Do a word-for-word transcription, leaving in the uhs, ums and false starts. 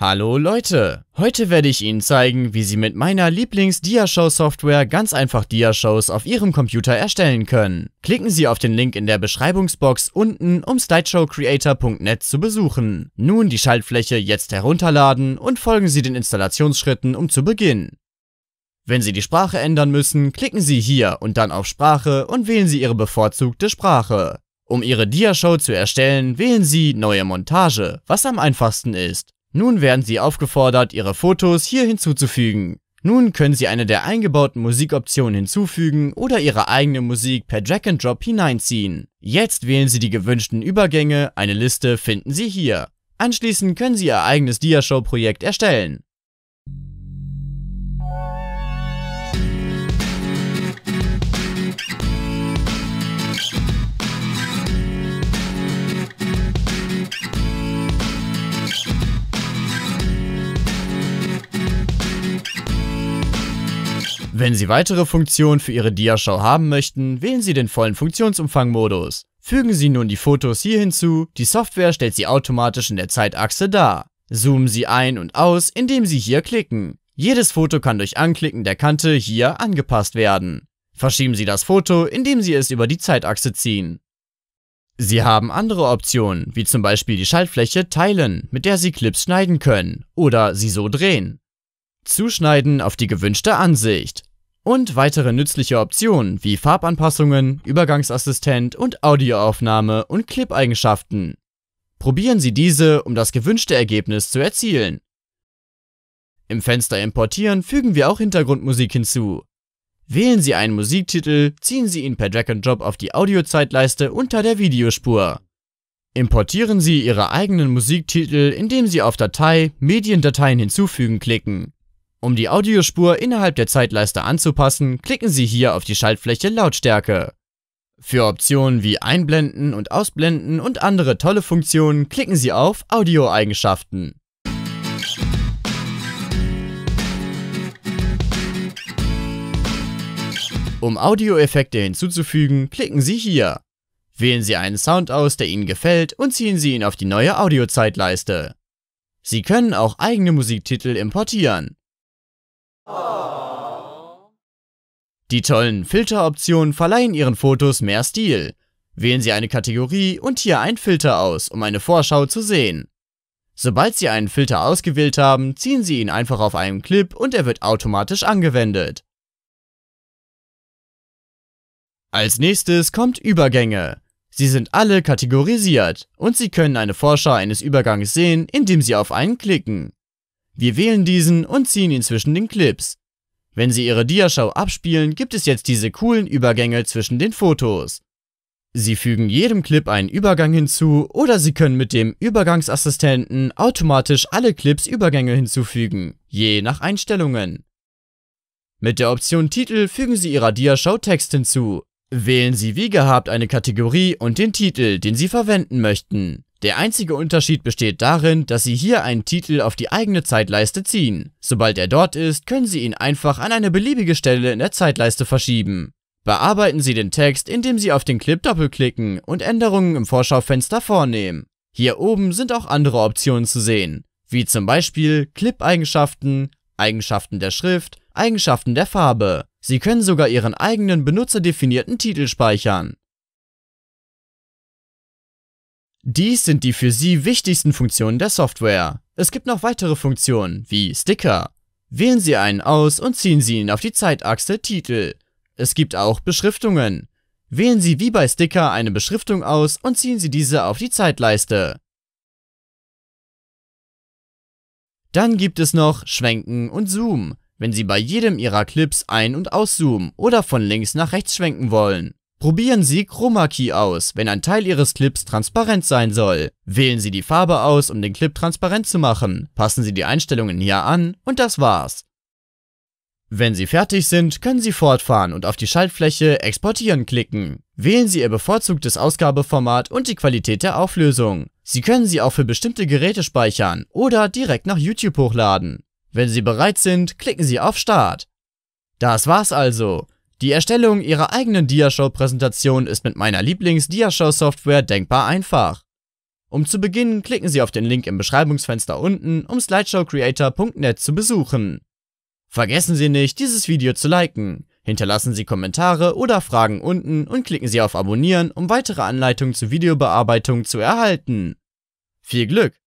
Hallo Leute! Heute werde ich Ihnen zeigen, wie Sie mit meiner Lieblings-Diashow-Software ganz einfach Diashows auf Ihrem Computer erstellen können. Klicken Sie auf den Link in der Beschreibungsbox unten, um Slideshow Creator Punkt net zu besuchen. Nun die Schaltfläche jetzt herunterladen und folgen Sie den Installationsschritten, um zu beginnen. Wenn Sie die Sprache ändern müssen, klicken Sie hier und dann auf Sprache und wählen Sie Ihre bevorzugte Sprache. Um Ihre Diashow zu erstellen, wählen Sie Neue Montage, was am einfachsten ist. Nun werden Sie aufgefordert, Ihre Fotos hier hinzuzufügen. Nun können Sie eine der eingebauten Musikoptionen hinzufügen oder Ihre eigene Musik per Drag and Drop hineinziehen. Jetzt wählen Sie die gewünschten Übergänge, eine Liste finden Sie hier. Anschließend können Sie Ihr eigenes Diashow-Projekt erstellen. Wenn Sie weitere Funktionen für Ihre Diashow haben möchten, wählen Sie den vollen Funktionsumfang-Modus. Fügen Sie nun die Fotos hier hinzu, die Software stellt sie automatisch in der Zeitachse dar. Zoomen Sie ein und aus, indem Sie hier klicken. Jedes Foto kann durch Anklicken der Kante hier angepasst werden. Verschieben Sie das Foto, indem Sie es über die Zeitachse ziehen. Sie haben andere Optionen, wie zum Beispiel die Schaltfläche Teilen, mit der Sie Clips schneiden können oder sie so drehen. Zuschneiden auf die gewünschte Ansicht. Und weitere nützliche Optionen wie Farbanpassungen, Übergangsassistent und Audioaufnahme und Clip-Eigenschaften. Probieren Sie diese, um das gewünschte Ergebnis zu erzielen. Im Fenster Importieren fügen wir auch Hintergrundmusik hinzu. Wählen Sie einen Musiktitel, ziehen Sie ihn per Drag and Drop auf die Audiozeitleiste unter der Videospur. Importieren Sie Ihre eigenen Musiktitel, indem Sie auf Datei, Mediendateien hinzufügen klicken. Um die Audiospur innerhalb der Zeitleiste anzupassen, klicken Sie hier auf die Schaltfläche Lautstärke. Für Optionen wie Einblenden und Ausblenden und andere tolle Funktionen klicken Sie auf Audioeigenschaften. Um Audioeffekte hinzuzufügen, klicken Sie hier. Wählen Sie einen Sound aus, der Ihnen gefällt, und ziehen Sie ihn auf die neue Audiozeitleiste. Sie können auch eigene Musiktitel importieren. Die tollen Filteroptionen verleihen Ihren Fotos mehr Stil. Wählen Sie eine Kategorie und hier einen Filter aus, um eine Vorschau zu sehen. Sobald Sie einen Filter ausgewählt haben, ziehen Sie ihn einfach auf einen Clip und er wird automatisch angewendet. Als nächstes kommt Übergänge. Sie sind alle kategorisiert und Sie können eine Vorschau eines Übergangs sehen, indem Sie auf einen klicken. Wir wählen diesen und ziehen ihn zwischen den Clips. Wenn Sie Ihre Diashow abspielen, gibt es jetzt diese coolen Übergänge zwischen den Fotos. Sie fügen jedem Clip einen Übergang hinzu oder Sie können mit dem Übergangsassistenten automatisch alle Clips Übergänge hinzufügen, je nach Einstellungen. Mit der Option Titel fügen Sie Ihrer Diashow Text hinzu. Wählen Sie wie gehabt eine Kategorie und den Titel, den Sie verwenden möchten. Der einzige Unterschied besteht darin, dass Sie hier einen Titel auf die eigene Zeitleiste ziehen. Sobald er dort ist, können Sie ihn einfach an eine beliebige Stelle in der Zeitleiste verschieben. Bearbeiten Sie den Text, indem Sie auf den Clip doppelklicken und Änderungen im Vorschaufenster vornehmen. Hier oben sind auch andere Optionen zu sehen, wie zum Beispiel Clip-Eigenschaften, Eigenschaften der Schrift, Eigenschaften der Farbe. Sie können sogar Ihren eigenen benutzerdefinierten Titel speichern. Dies sind die für Sie wichtigsten Funktionen der Software. Es gibt noch weitere Funktionen, wie Sticker. Wählen Sie einen aus und ziehen Sie ihn auf die Zeitachse Titel. Es gibt auch Beschriftungen. Wählen Sie wie bei Sticker eine Beschriftung aus und ziehen Sie diese auf die Zeitleiste. Dann gibt es noch Schwenken und Zoom, wenn Sie bei jedem Ihrer Clips ein- und auszoomen oder von links nach rechts schwenken wollen. Probieren Sie Chroma Key aus, wenn ein Teil Ihres Clips transparent sein soll. Wählen Sie die Farbe aus, um den Clip transparent zu machen. Passen Sie die Einstellungen hier an und das war's. Wenn Sie fertig sind, können Sie fortfahren und auf die Schaltfläche Exportieren klicken. Wählen Sie Ihr bevorzugtes Ausgabeformat und die Qualität der Auflösung. Sie können sie auch für bestimmte Geräte speichern oder direkt nach YouTube hochladen. Wenn Sie bereit sind, klicken Sie auf Start. Das war's also. Die Erstellung Ihrer eigenen Diashow-Präsentation ist mit meiner Lieblings-Diashow-Software denkbar einfach. Um zu beginnen, klicken Sie auf den Link im Beschreibungsfenster unten, um Slideshow Creator Punkt net zu besuchen. Vergessen Sie nicht, dieses Video zu liken. Hinterlassen Sie Kommentare oder Fragen unten und klicken Sie auf Abonnieren, um weitere Anleitungen zur Videobearbeitung zu erhalten. Viel Glück!